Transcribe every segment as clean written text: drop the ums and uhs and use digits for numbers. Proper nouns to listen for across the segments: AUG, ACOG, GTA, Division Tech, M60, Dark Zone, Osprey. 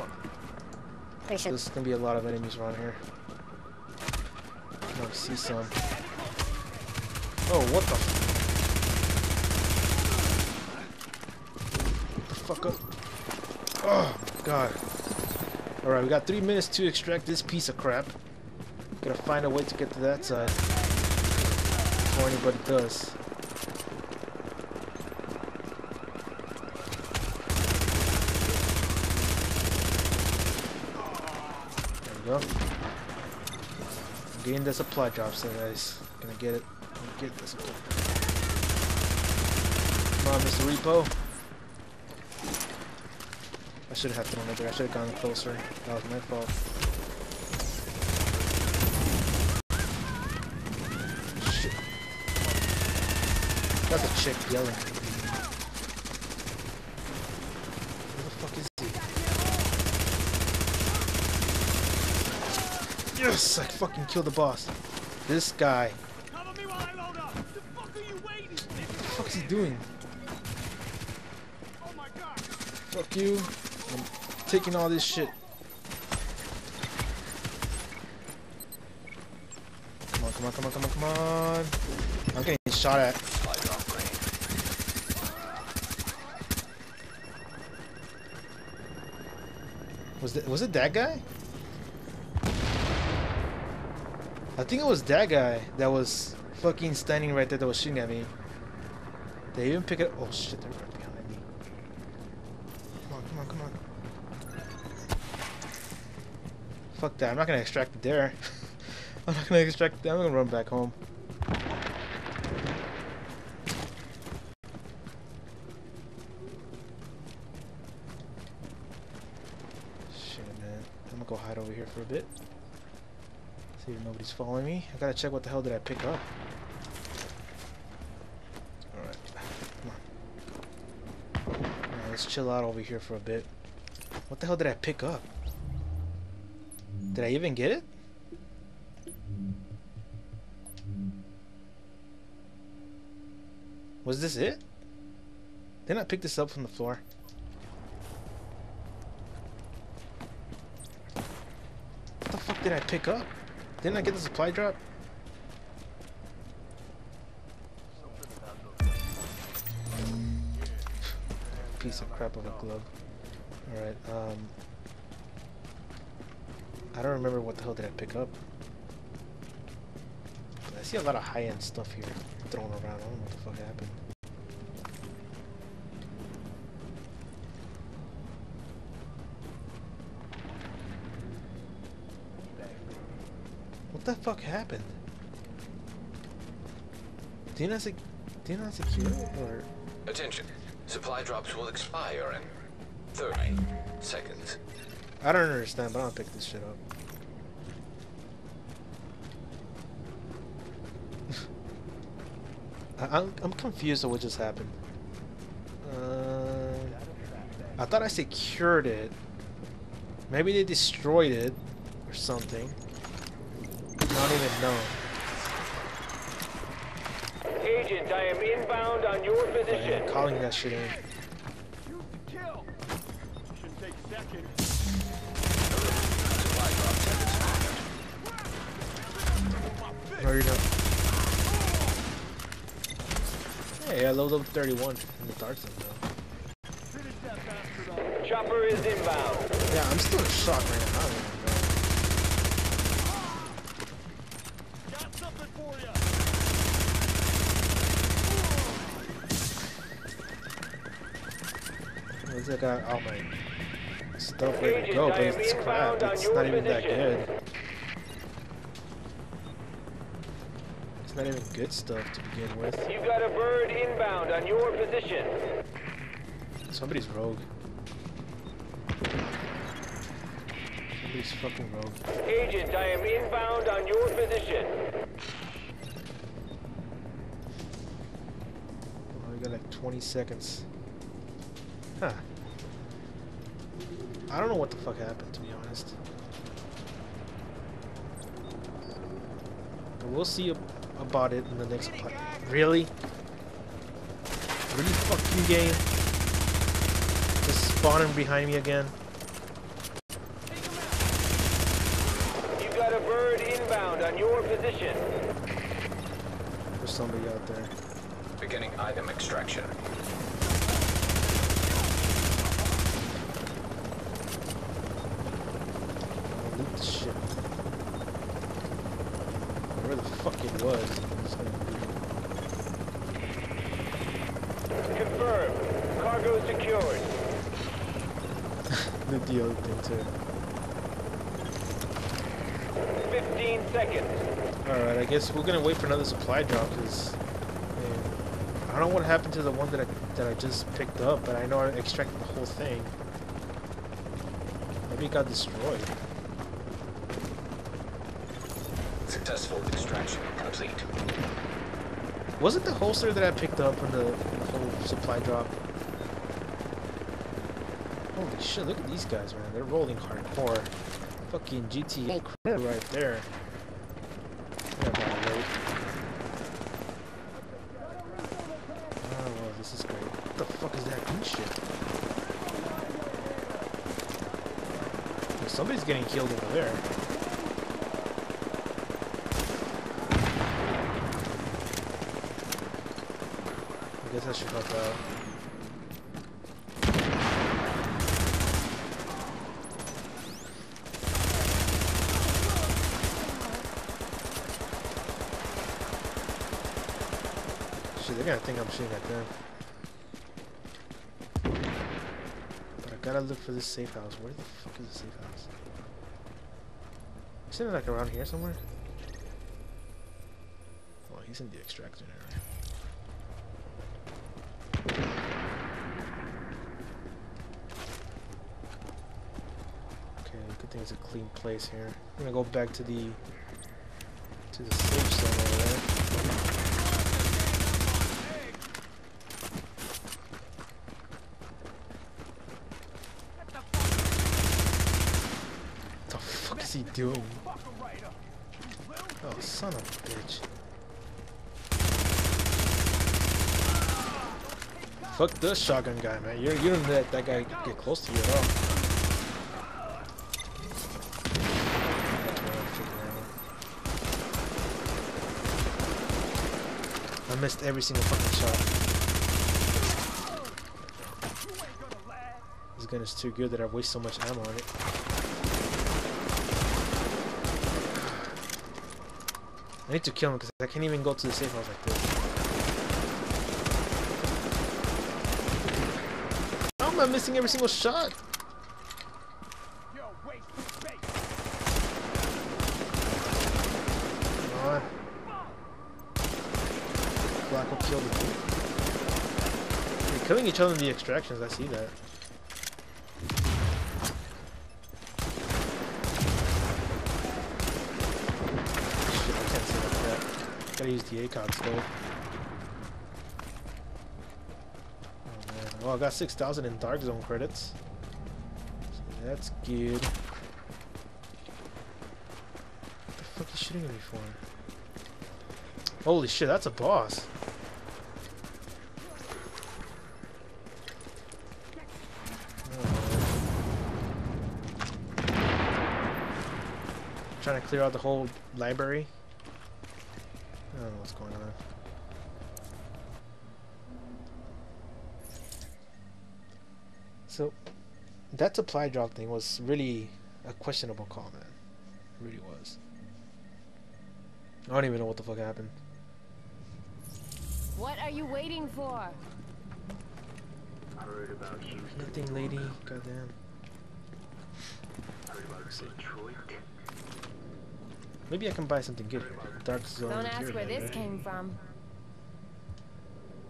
fuck. There's gonna be a lot of enemies around here. I see some. Oh, what the fuck up. Oh, God. Alright, we got 3 minutes to extract this piece of crap. Gotta find a way to get to that side. Before anybody does. There we go. Getting the supply drop, so guys, gonna get it. Gonna get the supply. Come on, Mr. Repo. I should have thrown it there. I should have gone closer. That was my fault. Shit. That's a chick yelling. Where the fuck is he? Yes! I fucking killed the boss. This guy. What the fuck is he doing? Fuck you. I'm taking all this shit. Come on, come on, come on, come on, come on. I'm getting shot at. Was it that guy? I think it was that guy that was fucking standing right there that was shooting at me. They even pick it. Oh shit, they're right behind me. Come on, come on, come on. Fuck that, I'm not gonna extract it there. I'm not gonna extract it there, I'm gonna run back home. Shit, man. I'm gonna go hide over here for a bit. See if nobody's following me. I gotta check what the hell did I pick up. Alright, come on. Let's chill out over here for a bit. What the hell did I pick up? Did I even get it? Was this it? Didn't I pick this up from the floor? What the fuck did I pick up? Didn't I get the supply drop? Piece of crap on the glove. Alright, I don't remember what the hell did I pick up. But I see a lot of high-end stuff here thrown around. I don't know what the fuck happened. What the fuck happened? Didn't I secure it or... Attention. Supply drops will expire in 30 seconds. I don't understand, but I'll pick this shit up. I'm confused on what just happened. I thought I secured it. Maybe they destroyed it or something. I don't even know. Agent, I am inbound on your position. I'm calling that shit in. Shouldn't take seconds. No, you're not. Hey, I leveled up 31 in the Dark Zone, though. Chopper is inbound. Yeah, I'm still in shock right now. I don't know. I got all my stuff ready to go, but it's crap. It's not even that good. It's not even good stuff to begin with. You got a bird inbound on your position. Somebody's rogue. Somebody's fucking rogue. Agent, I am inbound on your position. Oh, we got like 20 seconds. Huh. I don't know what the fuck happened, to be honest. But we'll see about it in the next part. Really? Really fucking game? Just spawning behind me again? Bird inbound on your position. There's somebody out there. Beginning item extraction. I'll loot the ship. Where the fuck it was. I'm just gonna... Confirmed. Cargo secured. The other thing too. 15 seconds. Alright, I guess we're gonna wait for another supply drop because I don't know what happened to the one that I just picked up, but I know I extracted the whole thing. Maybe it got destroyed. Successful extraction complete. Wasn't the holster that I picked up on the whole supply drop? Holy shit, look at these guys, man. They're rolling hardcore. Fucking GTA crew right there. Oh, well, this is great. What the fuck is that green shit? Well, somebody's getting killed over there. I guess I should help out. I think I'm shooting at them. But I gotta look for this safe house. Where the fuck is the safe house? Isn't it like around here somewhere? Oh, he's in the extraction area. Okay, good thing it's a clean place here. I'm gonna go back to the safe zone over there. He doing? Oh, son of a bitch. Fuck this shotgun guy, man. You don't let that guy get close to you at all. I missed every single fucking shot. This gun is too good that I waste so much ammo on it. I need to kill him because I can't even go to the safe house like this. How am I missing every single shot? Come on. Black will kill the dude. They're killing each other in the extractions, I see that. I gotta use the ACOG still. Oh man. Well, I got 6,000 in Dark Zone credits. So that's good. What the fuck are you shooting at me for? Holy shit, that's a boss. I'm trying to clear out the whole library. I don't know what's going on. So, that supply drop thing was really a questionable call, man. It really was. I don't even know what the fuck happened. What are you waiting for? I heard about you. Nothing, lady. Goddamn. Let's see. Maybe I can buy something good. Dark Zone. Don't ask where this came from.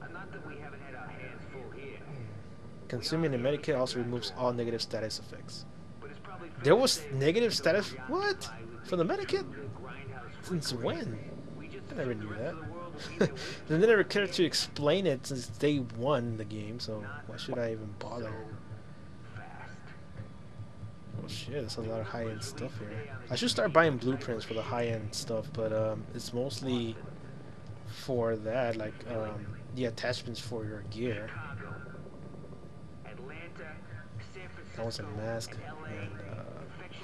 Not that we haven't had our hands full here. Consuming the medikit also removes all negative status effects. There was negative status? What? For the medikit? Since when? I never knew that. They never cared to explain it since day one the game, so why should I even bother? Oh shit, there's a lot of high-end stuff here. I should start buying blueprints for the high-end stuff, but it's mostly for that, like the attachments for your gear. That was a mask and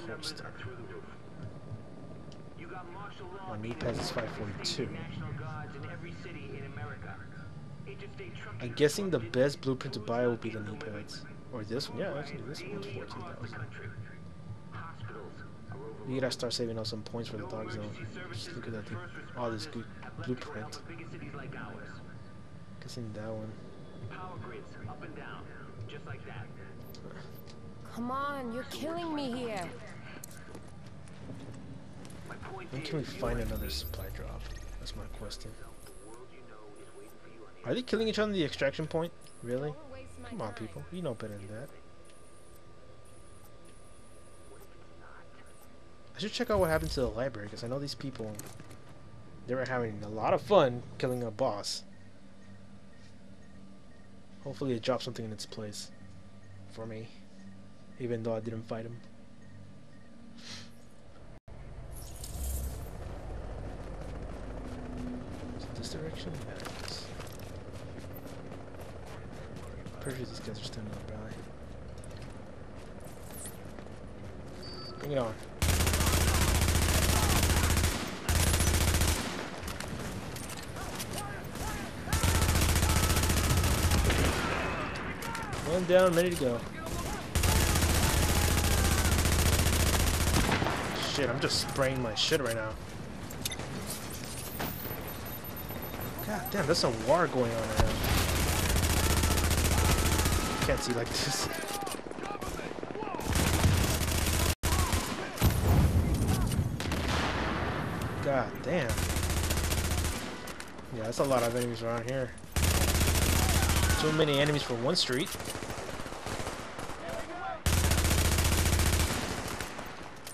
holster. When meat has is 542. I'm guessing the best blueprint to buy will be the knee pads. Or this one. Yeah, actually, this one's 14,000. We gotta start saving up some points for the Dark Zone. Just look at that thing. All this good blueprint. Guessing that one. Power grids up and down, just like that. Come on, you're killing me here. When can we find another supply drop? That's my question. Are they killing each other in the extraction point? Really? Come on, people. You know better than that. I should check out what happened to the library, because I know these people, they were having a lot of fun killing a boss. Hopefully it dropped something in its place for me, even though I didn't fight him. Is it this direction? Yeah, it is. I'm pretty sure these guys are still in the valley. Bring it on. One down, ready to go. Shit, I'm just spraying my shit right now. God damn, there's a war going on right now. Can't see like this. God damn. Yeah, that's a lot of enemies around here. Too many enemies for one street.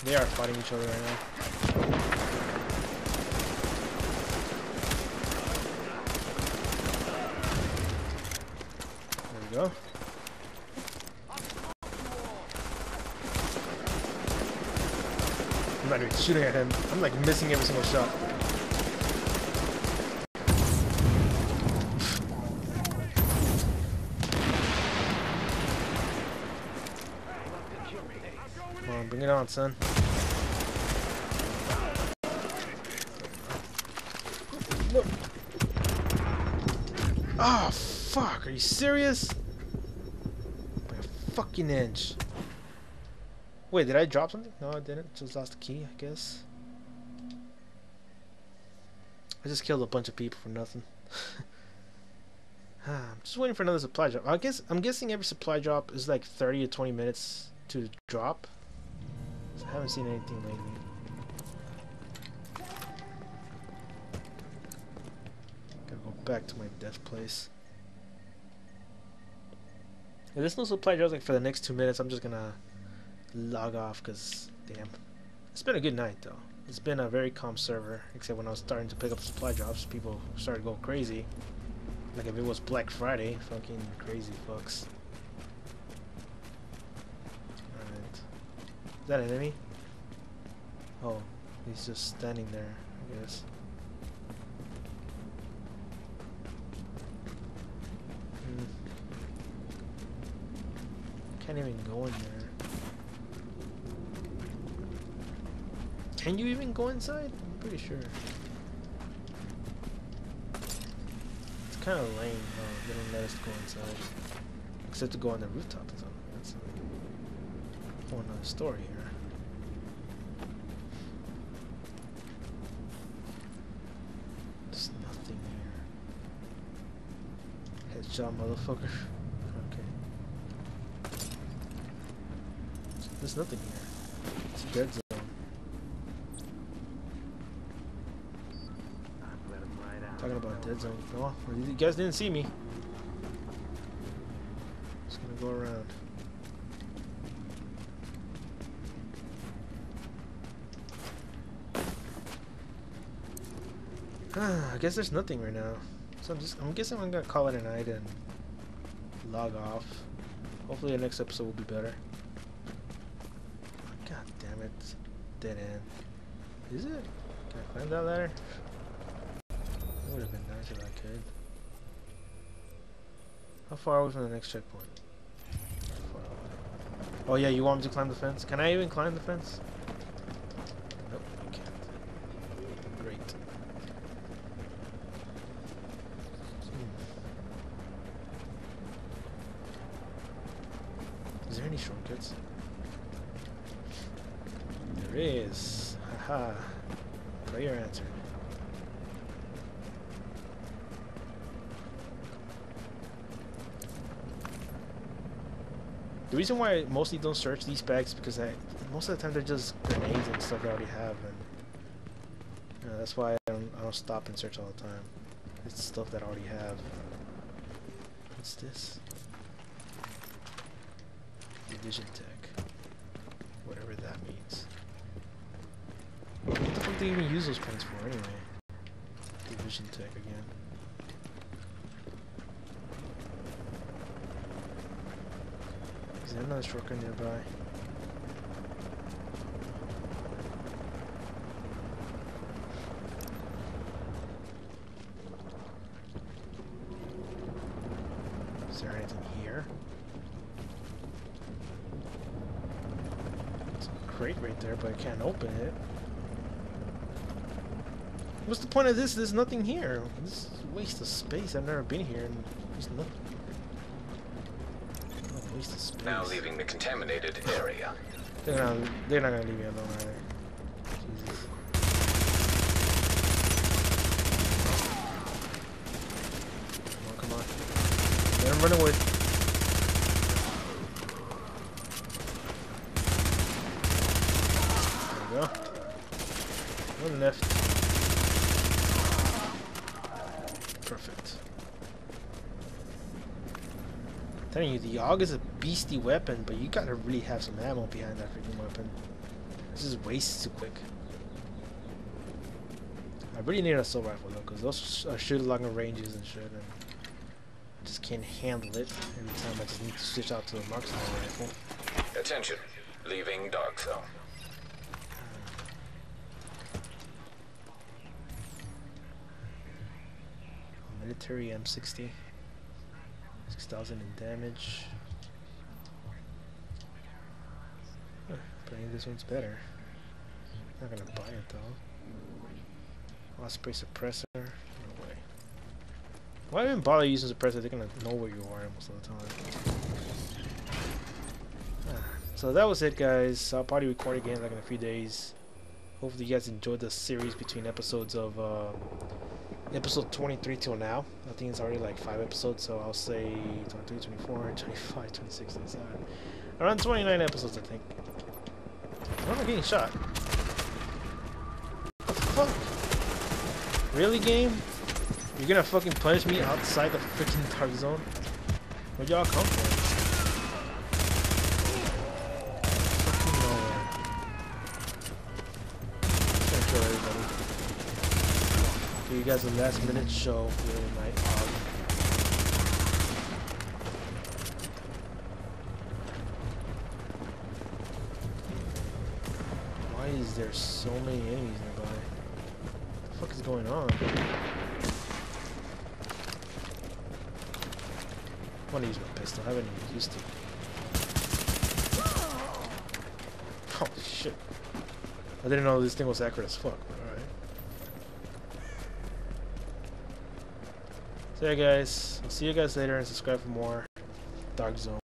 They are fighting each other right now. There we go. I'm not even shooting at him. I'm like missing every single shot. Come on, bring it on, son. Oh fuck, are you serious? By a fucking inch. Wait, did I drop something? No, I didn't. Just lost the key, I guess. I just killed a bunch of people for nothing. I'm just waiting for another supply drop. I'm guessing every supply drop is like 30 to 20 minutes to drop. I haven't seen anything lately. Back to my death place. If there's no supply drops like for the next 2 minutes, I'm just gonna log off, cause damn, it's been a good night though. It's been a very calm server, except when I was starting to pick up supply drops, people started to go crazy. Like if it was Black Friday, fucking crazy fucks. Alright, is that an enemy? Oh, he's just standing there, I guess. Can't even go in there. Can you even go inside? I'm pretty sure. It's kind of lame how they don't let us go inside. Except to go on the rooftop or something. That's a whole nother story here. There's nothing here. Headshot, motherfucker. There's nothing here. It's a dead zone. Talking about dead zone. Oh, you guys didn't see me. Just gonna go around. I guess there's nothing right now. So I'm guessing I'm gonna call it a night and log off. Hopefully the next episode will be better. It's dead end. Is it? Can I climb that ladder? It would have been nice if I could. How far are we from the next checkpoint? Far away. Oh yeah, you want me to climb the fence? Can I even climb the fence? Nope, I can't. There is. Haha. Clear answer. The reason why I mostly don't search these bags is because most of the time they're just grenades and stuff I already have, and you know, that's why I don't stop and search all the time. It's stuff that I already have. What's this? Division Tech. Whatever that means. What the fuck do they even use those points for anyway? Division Tech again. Is there another shotgun nearby? Is there anything here? It's a crate right there, but I can't open it. What's the point of this? There's nothing here. This is a waste of space. I've never been here and there's nothing. Now leaving the contaminated area. They're not gonna leave me alone either. Jesus. Come on, come on. Let him run away. There we go. One left. Perfect. I'm telling you, the AUG is a beastie weapon, but you gotta really have some ammo behind that freaking weapon. This is way too quick. I really need an assault rifle though, because those are shoot longer ranges and shit, and I just can't handle it every time. I just need to switch out to a marksman rifle. Attention, leaving Dark Zone. Military M60. 6,000 in damage. Huh, apparently this one's better. I'm not gonna buy it though. Osprey suppressor. No way. Why even bother using suppressor? They're gonna know where you are most of the time. Ah, so that was it, guys. I'll probably record again like in a few days. Hopefully you guys enjoyed the series between episodes of episode 23 till now. I think it's already like 5 episodes, so I'll say 23, 24, 25, 26, 27. Around 29 episodes, I think. Why am I getting shot? What the fuck? Really, game? You're gonna fucking punish me outside the freaking Dark Zone? Where'd y'all come from? Fucking nowhere. Everybody. You guys, a last-minute show for the night. Why is there so many enemies nearby? What the fuck is going on? I want to use my pistol. I haven't even used it. Oh shit! I didn't know this thing was accurate as fuck. But all right. So yeah guys, I'll see you guys later and subscribe for more Dark Zone.